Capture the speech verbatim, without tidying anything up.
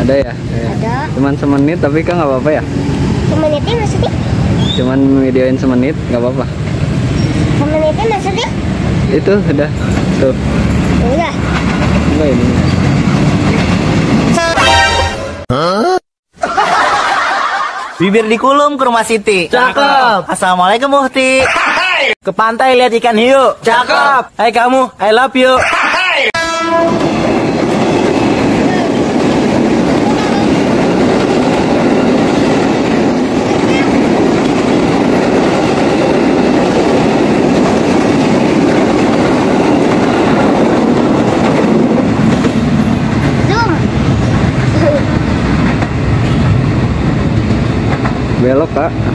Ada ya? Ada. Cuman semenit tapi kan nggak apa-apa ya? Semenitnya maksudnya? Cuman videoin semenit nggak apa-apa. Semenitnya maksudnya? Itu udah tuh. Udah. Enggak ini. Hah? Bibir dikulum ke rumah Siti. Cakep. Assalamualaikum Muhti. Ke pantai lihat ikan hiu. Cakep. Hai kamu, I love you. Belok, Kak.